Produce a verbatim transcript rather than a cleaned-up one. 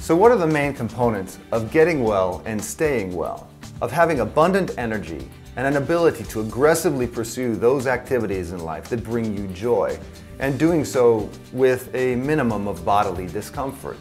So what are the main components of getting well and staying well, of having abundant energy and an ability to aggressively pursue those activities in life that bring you joy, and doing so with a minimum of bodily discomfort?